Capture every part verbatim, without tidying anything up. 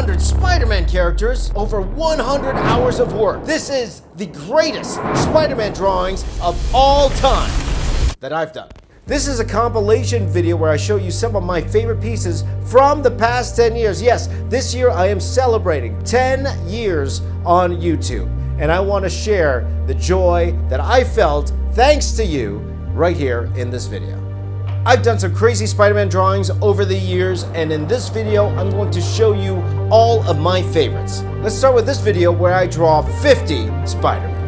one hundred Spider-Man characters, over one hundred hours of work. This is the greatest Spider-Man drawings of all time that I've done. This is a compilation video where I show you some of my favorite pieces from the past ten years. Yes, this year I am celebrating ten years on YouTube, and I want to share the joy that I felt thanks to you right here in this video. I've done some crazy Spider-Man drawings over the years, and in this video I'm going to show you all of my favorites. Let's start with this video where I draw fifty Spider-Man.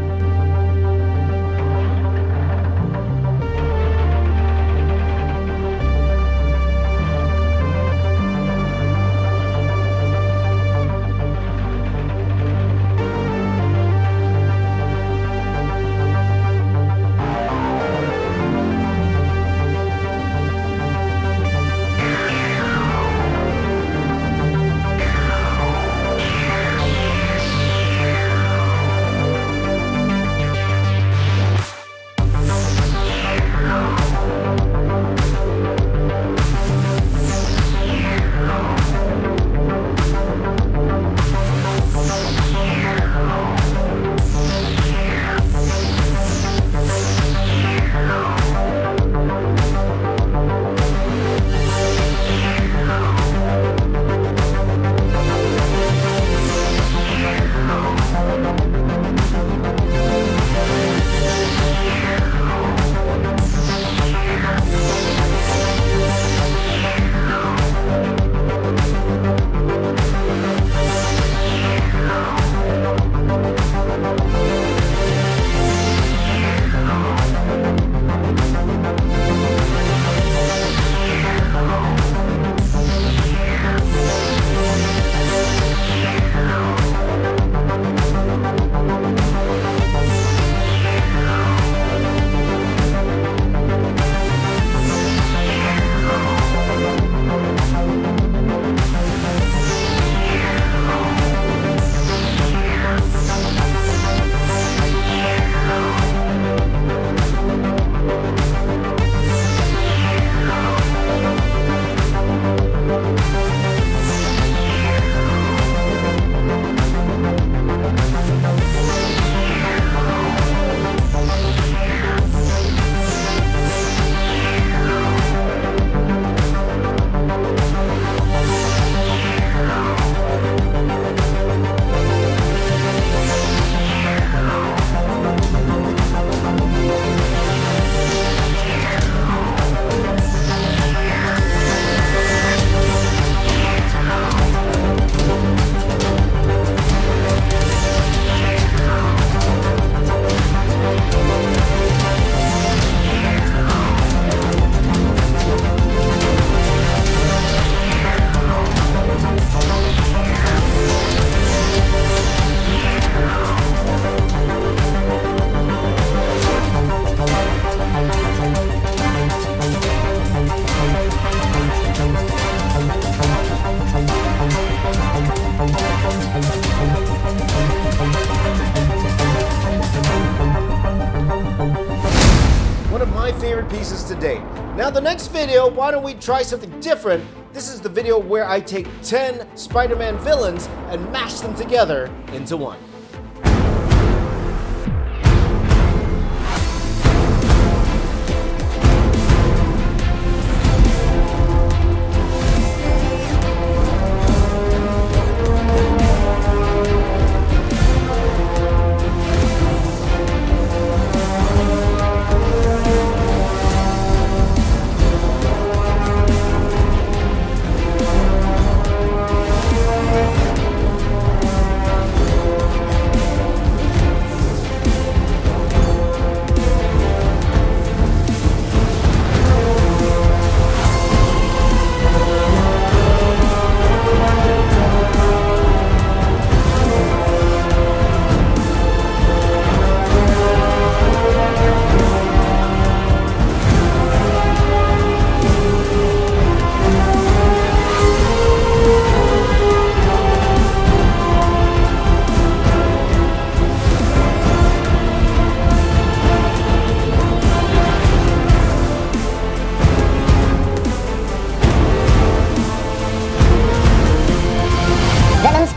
Now the next video, why don't we try something different? This is the video where I take ten Spider-Man villains and mash them together into one.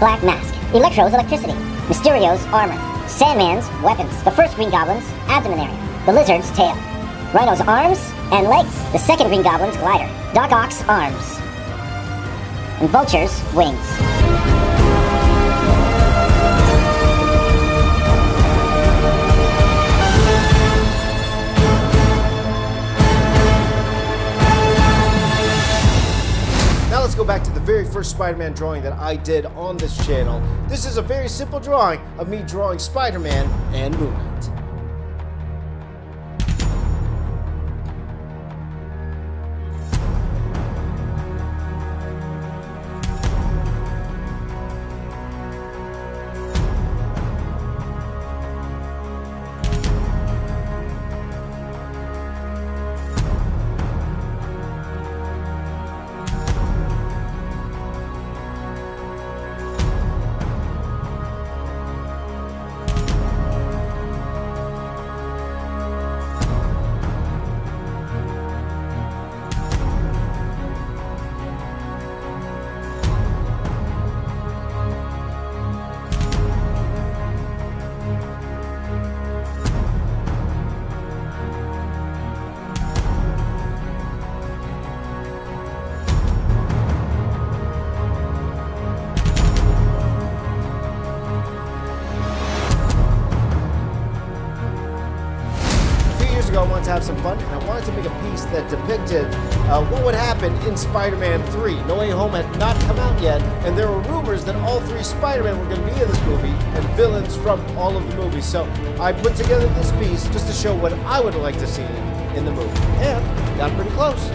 Black Mask, Electro's electricity, Mysterio's armor, Sandman's weapons, the first Green Goblin's abdomen area, the Lizard's tail, Rhino's arms and legs, the second Green Goblin's glider, Doc Ock's arms, and Vulture's wings. Let's go back to the very first Spider-Man drawing that I did on this channel. This is a very simple drawing of me drawing Spider-Man and Moon to have some fun, and I wanted to make a piece that depicted uh, what would happen in Spider-Man three. No Way Home had not come out yet, and there were rumors that all three Spider-Men were going to be in this movie, and villains from all of the movies. So I put together this piece just to show what I would like to see in the movie, and got pretty close.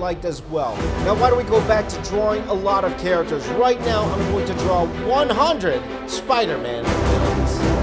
liked as well. Now why don't we go back to drawing a lot of characters. Right now I'm going to draw one hundred Spider-Man villains.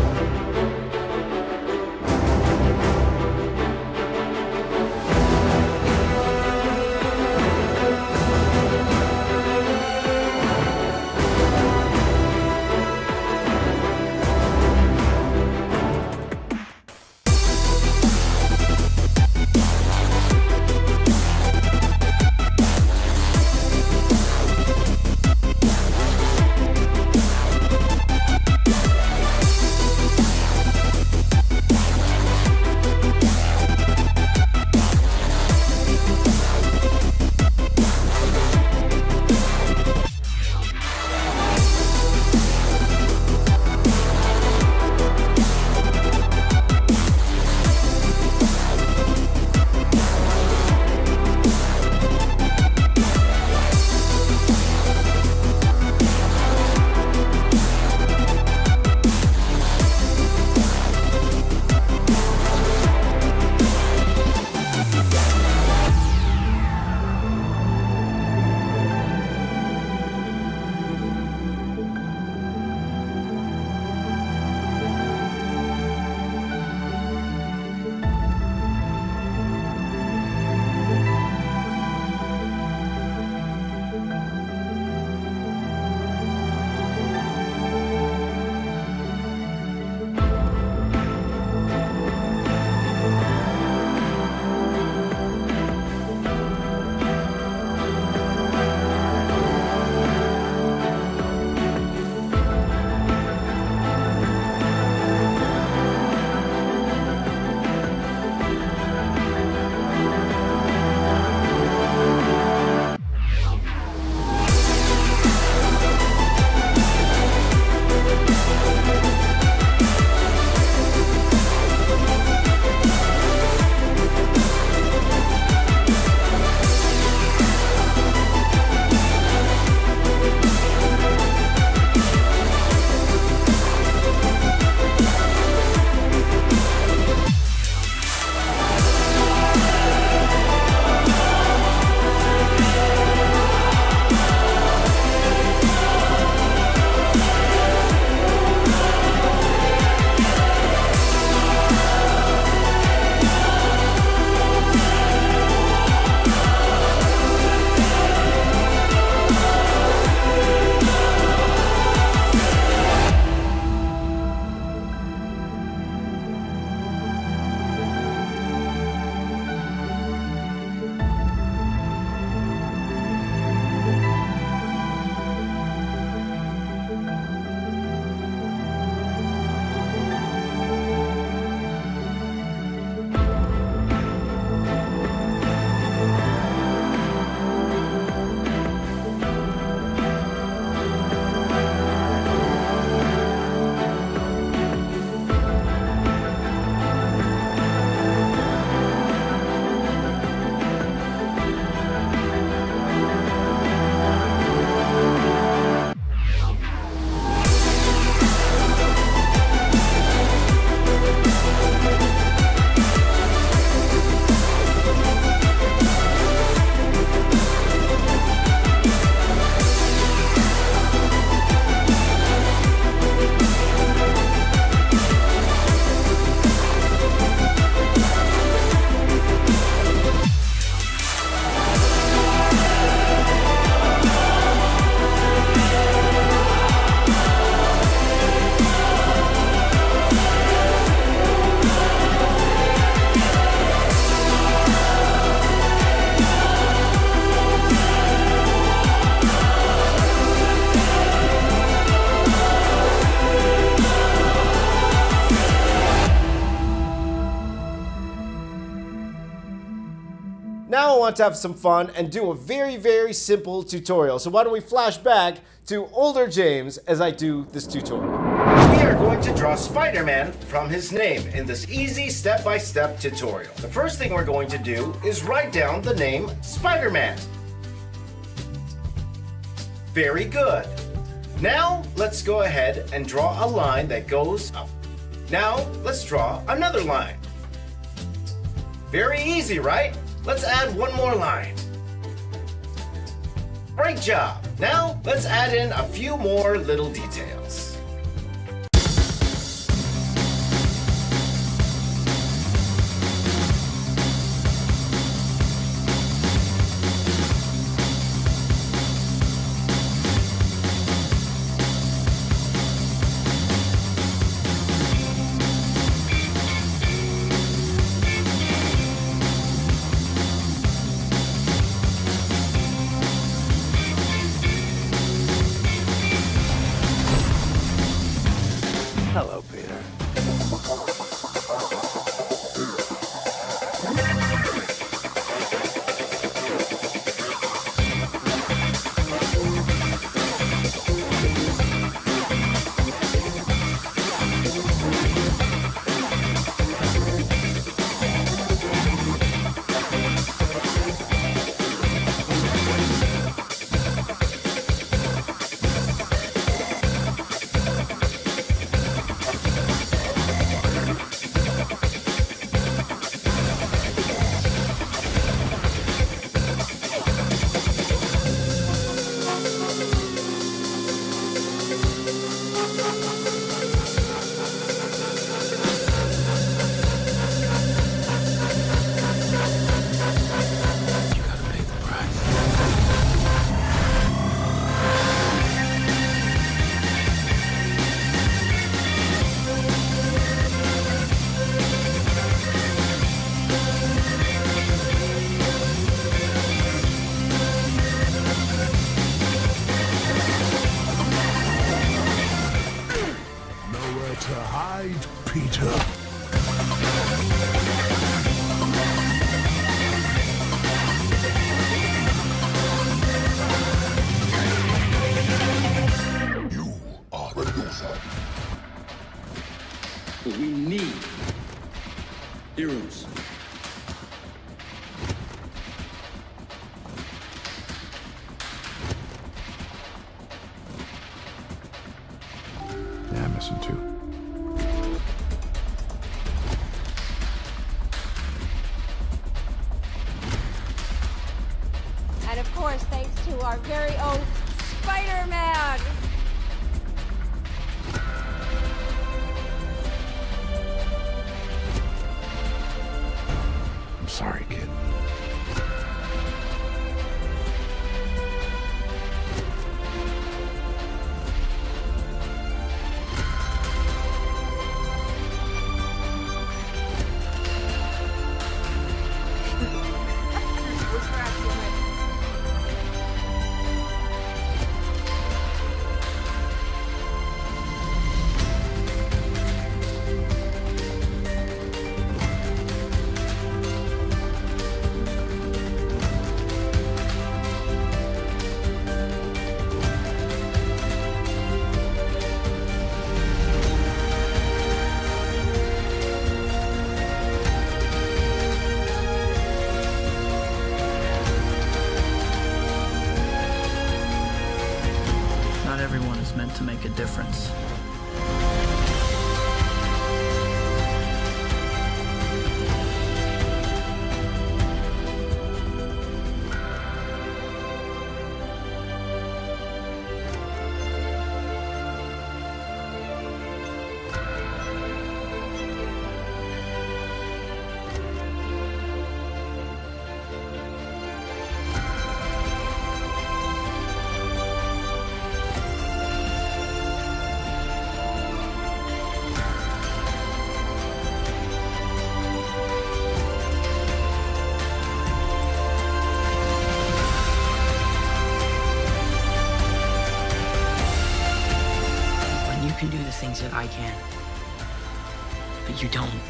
Now I want to have some fun and do a very, very simple tutorial. So why don't we flash back to older James as I do this tutorial. We are going to draw Spider-Man from his name in this easy step-by-step tutorial. The first thing we're going to do is write down the name Spider-Man. Very good. Now let's go ahead and draw a line that goes up. Now let's draw another line. Very easy, right? Let's add one more line. Great job! Now, let's add in a few more little details. And of course, thanks to our very own Spider-Man! I'm sorry, kid. To make a difference. You can do the things that I can, but you don't. And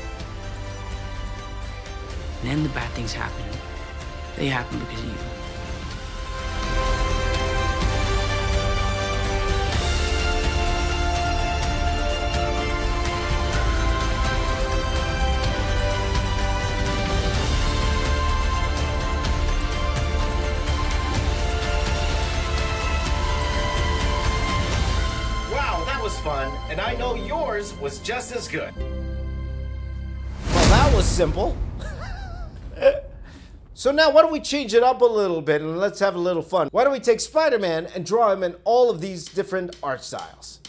then the bad things happen. They happen because of you. And I know yours was just as good. Well, that was simple. So now why don't we change it up a little bit and let's have a little fun. Why don't we take Spider-Man and draw him in all of these different art styles?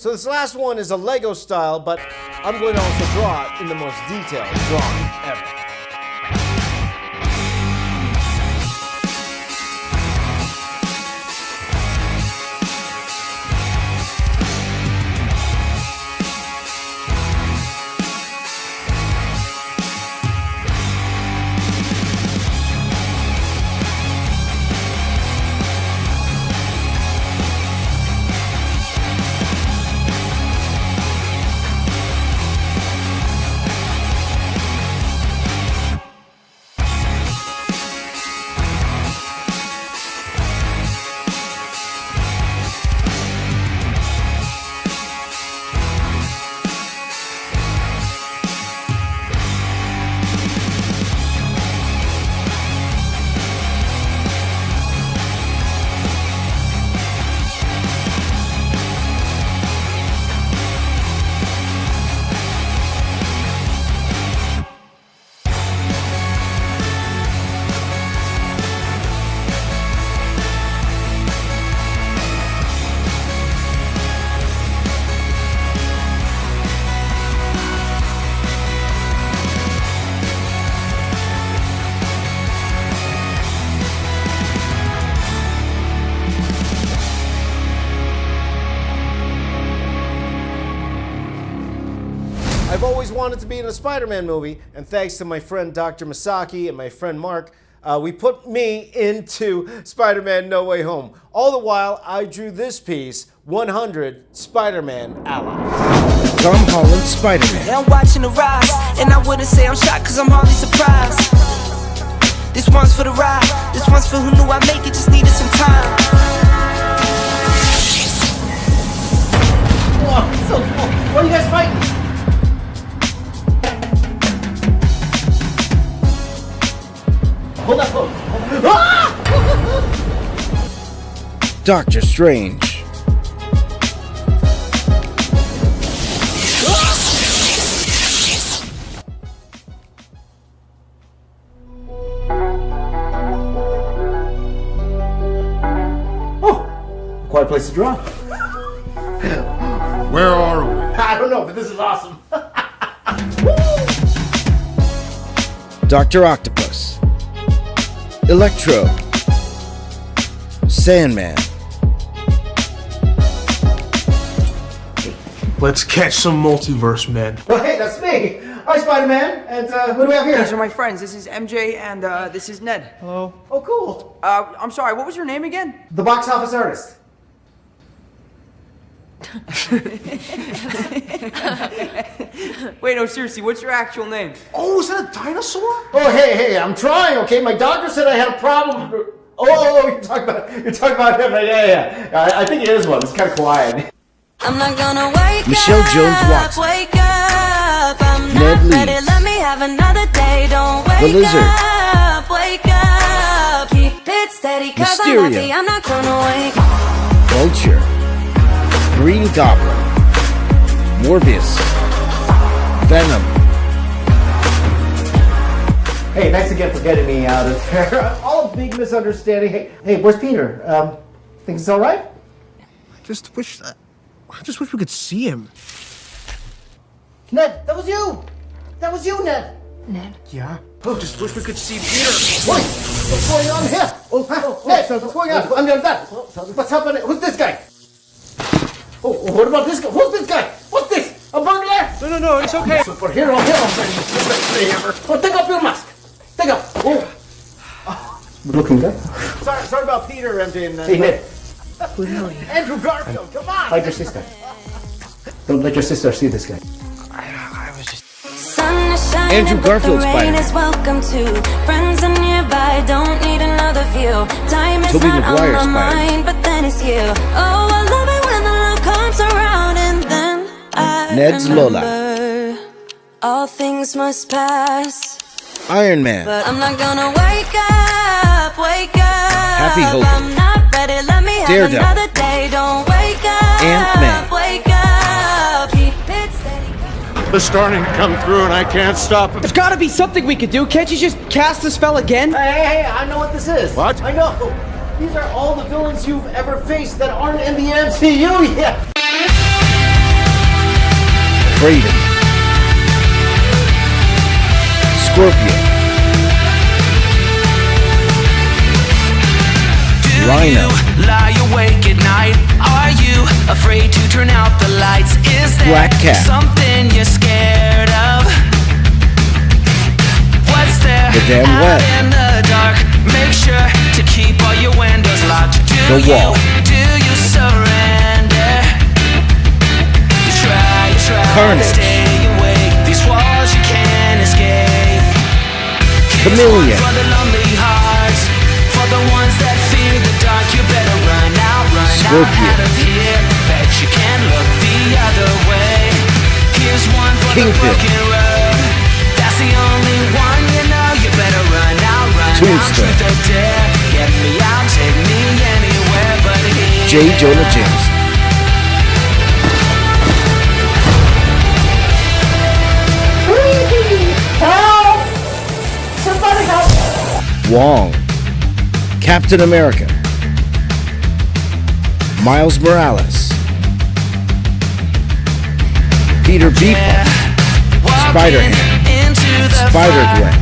So this last one is a Lego style, but I'm going to also draw it in the most detailed drawing ever. I've always wanted to be in a Spider-Man movie, and thanks to my friend Doctor Masaki and my friend Mark, uh, we put me into Spider-Man No Way Home. All the while, I drew this piece one hundred Spider-Man allies. Tom Holland Spider-Man. Yeah, I'm watching the rise, and I wouldn't say I'm shocked because I'm hardly surprised. This one's for the ride, this one's for who knew I make it, just needed some time. Whoa, so cool. What are you guys fighting? Hold up, hold up, hold up. Ah! Doctor Strange. Oh, quite a place to draw. Where are we? I don't know, but this is awesome. Doctor Octopus. Electro, Sandman. Let's catch some multiverse men. Well, hey, that's me. Hi, Spider-Man. And uh, who do we have here? These are my friends. This is M J and uh, this is Ned. Hello. Oh, cool. Uh, I'm sorry. What was your name again? The box office artist. Wait, no, seriously, what's your actual name? Oh, is that a dinosaur? Oh, hey, hey, I'm trying, okay? My doctor said I had a problem. Oh, oh, you're talking about, you're talking about him. Yeah, yeah, yeah. I, I think it is one. It's kind of quiet. I'm not gonna wake Michelle up, Jones Watson. Wake up. I'm Ned Leeds. Let me have another day. Don't wake the Lizard. Up, wake up. Keep it steady, cause I'm happy. I'm not gonna wake up. Vulture. Green Goblin, Morbius, Venom. Hey, thanks again for getting me out of there. All big misunderstanding. Hey, hey, where's Peter? Um, think it's all right? I just wish that, I just wish we could see him. Ned, that was you. That was you, Ned. Ned. Yeah. Oh, just wish we could see Peter. What? What's going on here? Oh, oh, oh, Ned, oh, what's going on? Oh, I'm doing that. Oh, what's happening? Who's this guy? Oh, what about this guy? Who's this guy? What's this? A burglar? No, no, no, it's okay. Superhero, hero. Oh, take off your mask. Take off. Oh. Oh. Looking good. Sorry, sorry about Peter, M J, and then. See, really? Andrew Garfield, come on. Like your sister. Don't let your sister see this guy. I, I was just. Andrew Garfield Spider-Man. Tobey Maguire Spider-Man. Oh, I love it. Around and then I Ned's Lola. All things must pass. Iron Man. But I'm not gonna wake up, wake up. Happy Hogan. I'm not ready. Let me have Daredevil. Another day. Don't wake up. Ant-Man. Wake up. Keep it steady. It's starting to come through and I can't stop it. There's gotta be something we could do. Can't you just cast the spell again? Hey, hey, hey, I know what this is. What? I know. These are all the villains you've ever faced that aren't in the M C U yet. Kraven, Scorpion, do Rhino, you lie awake at night? Are you afraid to turn out the lights? Is there Black Cat, something you're scared of? What's there the damn out in the dark? Make sure to keep all your windows locked. Do the you, wall. Do you surrender? Carnage. Stay awake. These walls you can't escape. Chameleon. For the lonely hearts, for the ones that fear the dark, you better run out, run Scorpion. Out of here. Bet you can't look the other way. Here's one for King the broken road. That's the only one you know. You better run out, run Tombstone. Out. Truth or dare. Get me out, take me anywhere but here. J. Jonah Jameson. Help! Somebody help! Wong, Captain America, Miles Morales, Peter Beeple, Spider-Man, Spider-Gwen,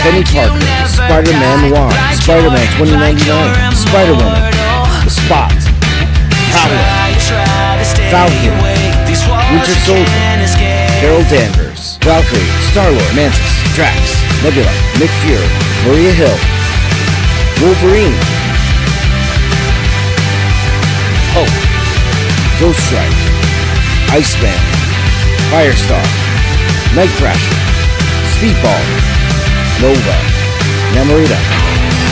Penny Parker, Spider-Man Wong, Spider-Man twenty ninety-nine, Spider-Woman, The Spot, Power, Falcon, Winter Soldier, Carol Danvers, Valkyrie, Star-Lord, Mantis, Drax, Nebula, Nick Fury, Maria Hill, Wolverine, Hulk. Ghost Strike, Iceman, Firestar, Night Thrasher, Speedball, Nova, Namorita,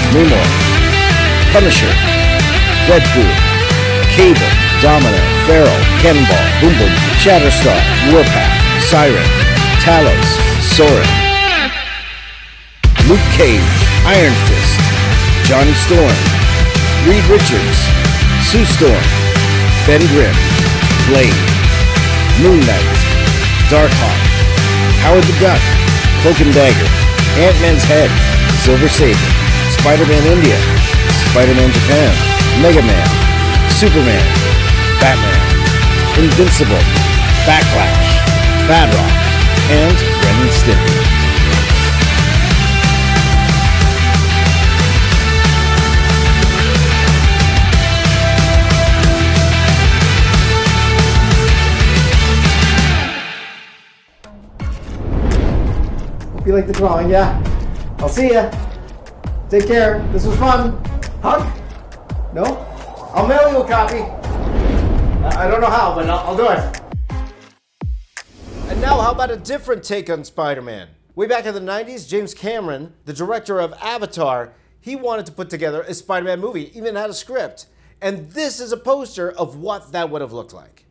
Namor, Punisher, Deadpool, Cable, Domino, Feral, Cannonball, Boom Boom, Shatterstar, Warpath, Siren, Talos, Sorin, Luke Cage, Iron Fist, Johnny Storm, Reed Richards, Sue Storm, Ben Grimm, Blade, Moon Knight, Darkhawk, Howard the Duck, Cloak and Dagger, Ant-Man's Head, Silver Saber, Spider-Man India, Spider-Man Japan, Mega Man, Superman, Batman, Invincible, Backlash, Bad Rock, and Brendan Stimpy. You like the drawing, yeah? I'll see ya. Take care. This was fun. Hug? No? I'll mail you a copy. I don't know how, but I'll, I'll do it. And now, how about a different take on Spider-Man? Way back in the nineties, James Cameron, the director of Avatar, he wanted to put together a Spider-Man movie, even had a script. And this is a poster of what that would have looked like.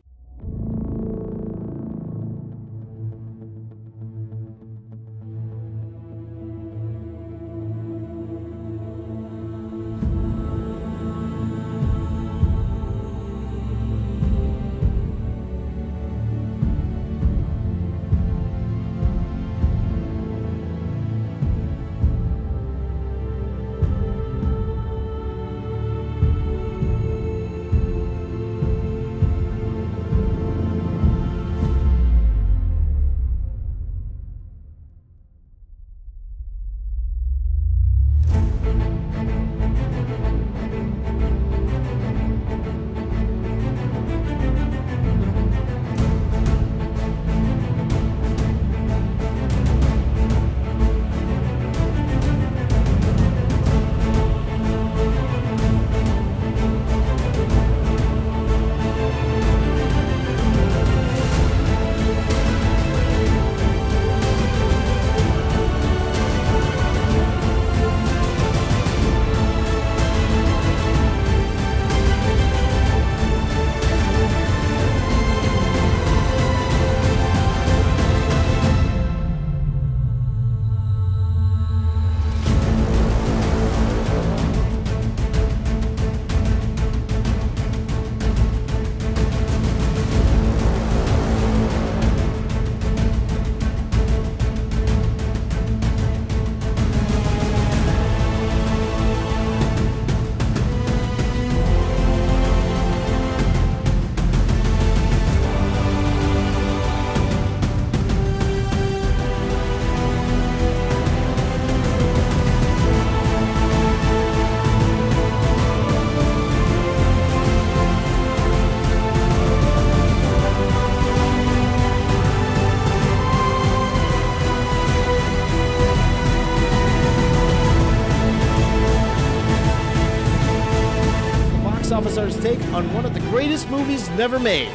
Take on one of the greatest movies never made.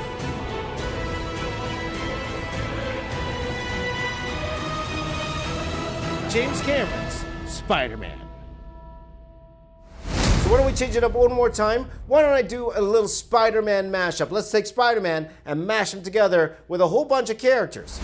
James Cameron's Spider-Man. So why don't we change it up one more time? Why don't I do a little Spider-Man mashup? Let's take Spider-Man and mash him together with a whole bunch of characters.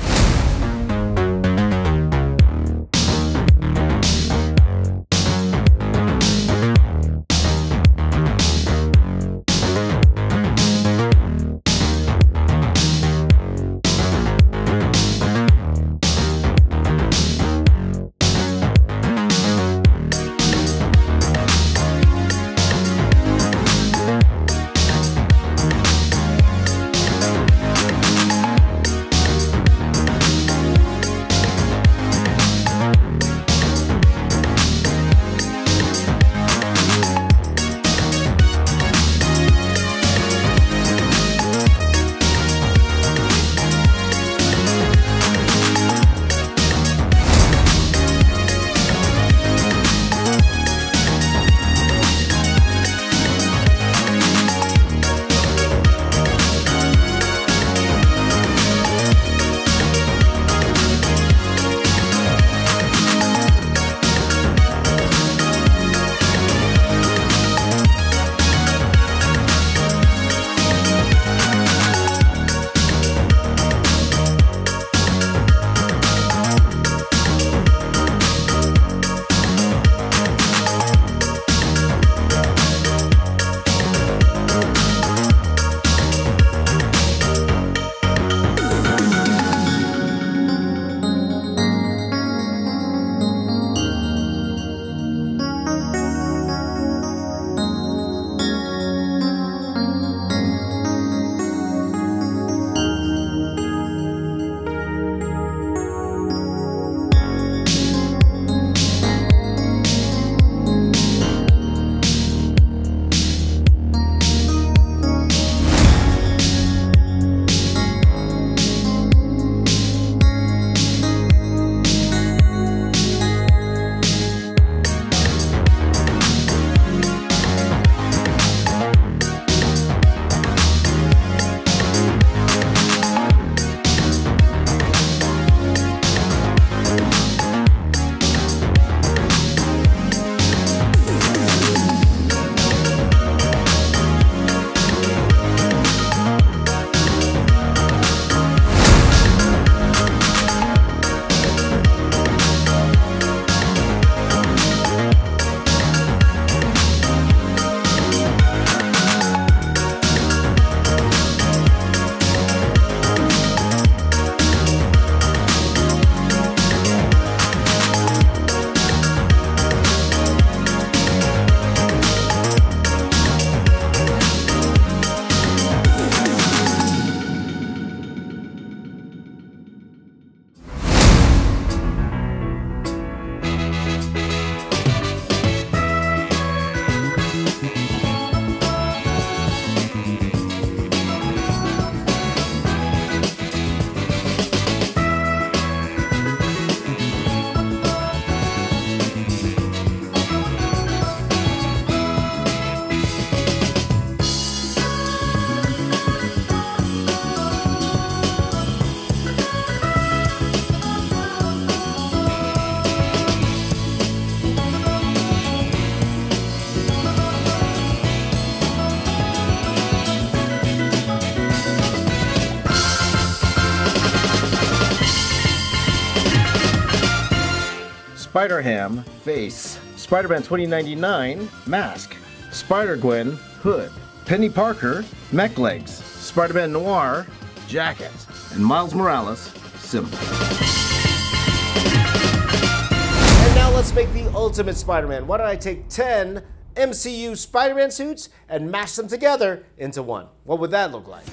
Spider-Ham, face. Spider-Man twenty ninety-nine, mask. Spider-Gwen, hood. Penny Parker, mech legs. Spider-Man Noir, jacket. And Miles Morales, symbol. And now let's make the ultimate Spider-Man. Why don't I take ten M C U Spider-Man suits and mash them together into one? What would that look like?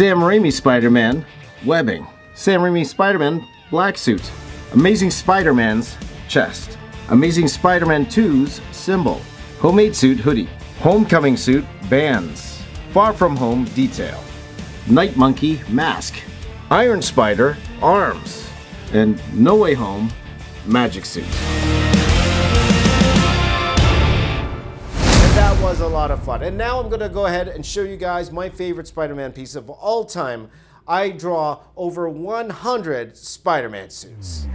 Sam Raimi Spider-Man, webbing. Sam Raimi Spider-Man, black suit. Amazing Spider-Man's, chest. Amazing Spider-Man two's, symbol. Homemade suit, hoodie. Homecoming suit, bands. Far From Home, detail. Night Monkey, mask. Iron Spider, arms. And No Way Home, magic suit. That was a lot of fun. And now I'm going to go ahead and show you guys my favorite Spider-Man piece of all time. I draw over one hundred Spider-Man suits.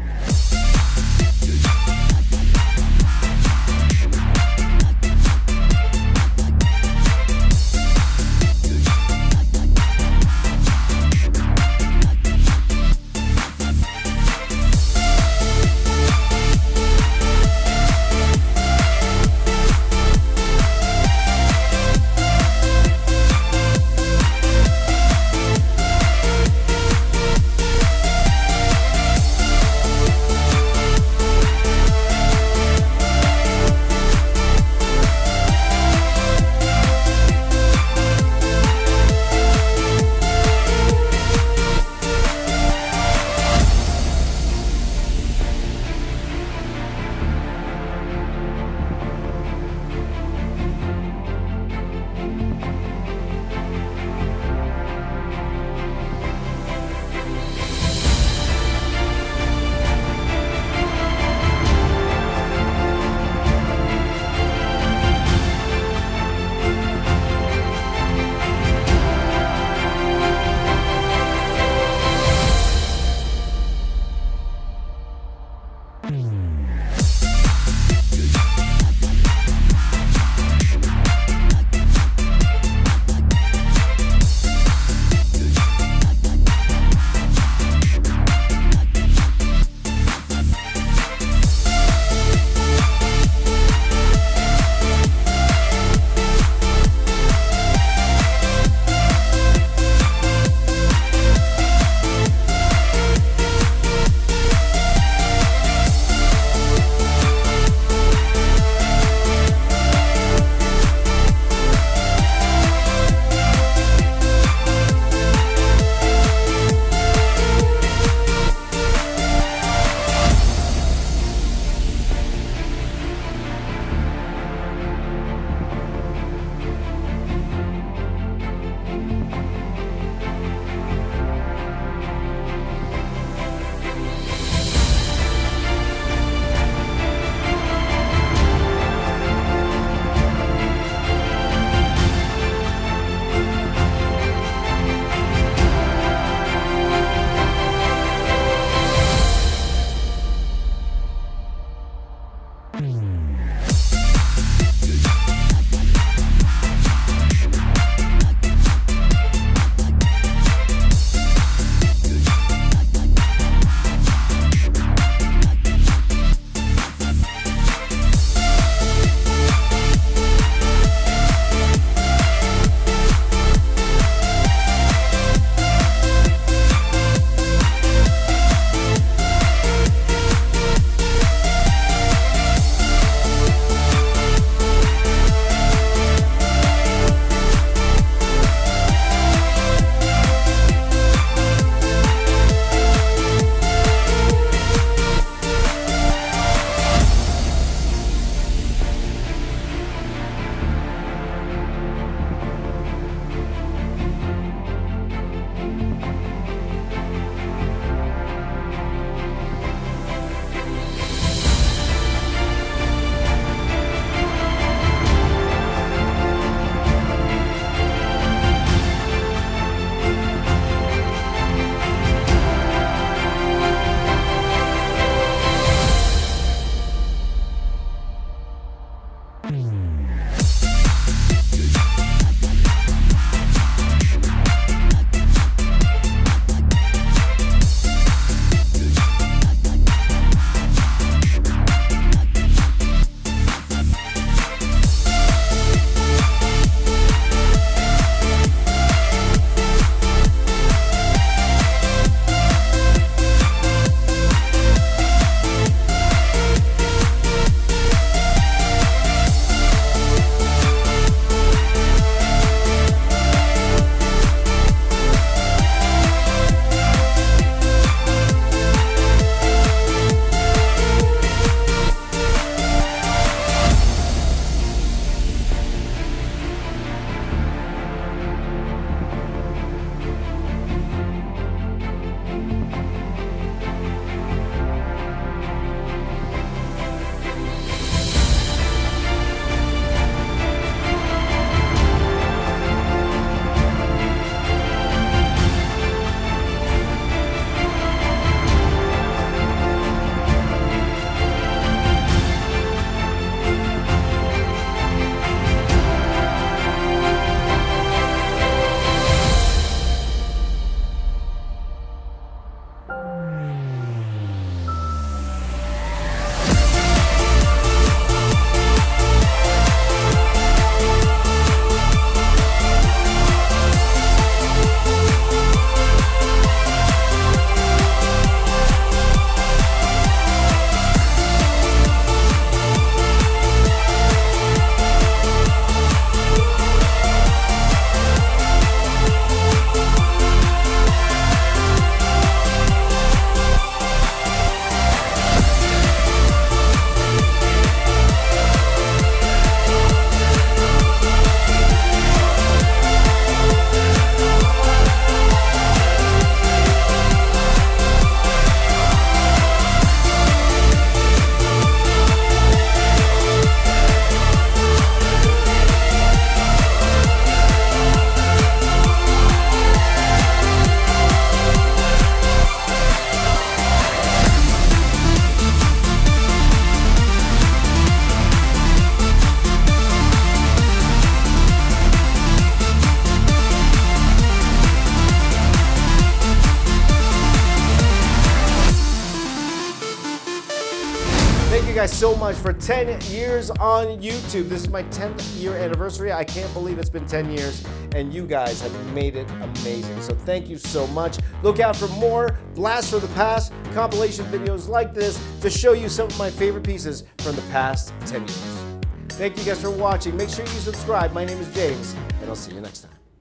Thank you guys so much for ten years on YouTube. This is my tenth year anniversary. I can't believe it's been ten years, and you guys have made it amazing. So thank you so much. Look out for more Blasts from the Past compilation videos like this to show you some of my favorite pieces from the past ten years. Thank you guys for watching. Make sure you subscribe. My name is James, and I'll see you next time.